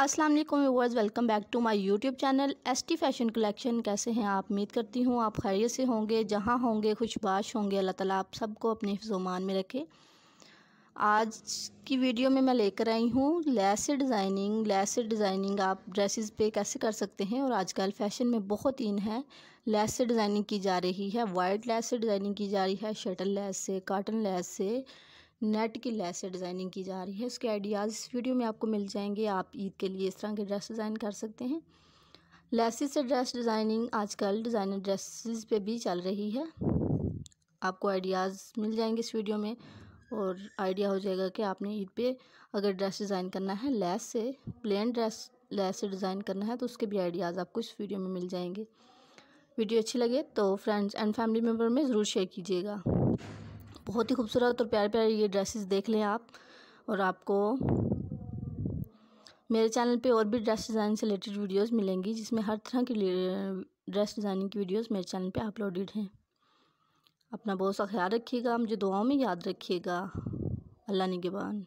अस्सलाम वालेकुम viewers, welcome back to my YouTube channel S T fashion collection. कैसे हैं आप? उम्मीद करती हूँ आप खैरियत से होंगे, जहाँ होंगे खुशबाश होंगे। अल्लाह ताला आप सबको अपने हिफ्ज़-ओ-मान में रखे। आज की वीडियो में मैं लेकर आई हूँ लेस डिज़ाइनिंग आप ड्रेसेस पे कैसे कर सकते हैं। और आजकल फ़ैशन में बहुत इन है, लेस डिज़ाइनिंग की जा रही है, वाइड लेस डिज़ाइनिंग की जा रही है, शटल लेस से, काटन लेस से, नेट की लेस से डिज़ाइनिंग की जा रही है। उसके आइडियाज़ इस वीडियो में आपको मिल जाएंगे। आप ईद के लिए इस तरह के ड्रेस डिज़ाइन कर सकते हैं। लेसेस से ड्रेस डिज़ाइनिंग आजकल डिज़ाइनर ड्रेसेस पे भी चल रही है। आपको आइडियाज़ मिल जाएंगे इस वीडियो में और आइडिया हो जाएगा कि आपने ईद पे अगर ड्रेस डिज़ाइन करना है लेस से, प्लेन ड्रेस लेस से डिज़ाइन करना है, तो उसके भी आइडियाज़ आपको इस वीडियो में मिल जाएंगे। वीडियो अच्छी लगे तो फ्रेंड्स एंड फैमिली मेम्बर में ज़रूर शेयर कीजिएगा। बहुत ही खूबसूरत और प्यारे प्यारे ये ड्रेसेस देख लें आप। और आपको मेरे चैनल पे और भी ड्रेस डिज़ाइन से रिलेटेड वीडियोस मिलेंगी, जिसमें हर तरह की ड्रेस डिज़ाइनिंग की वीडियोस मेरे चैनल पे अपलोडेड हैं। अपना बहुत सा ख्याल रखिएगा, मुझे दुआओं में याद रखिएगा। अल्लाह निगहबान।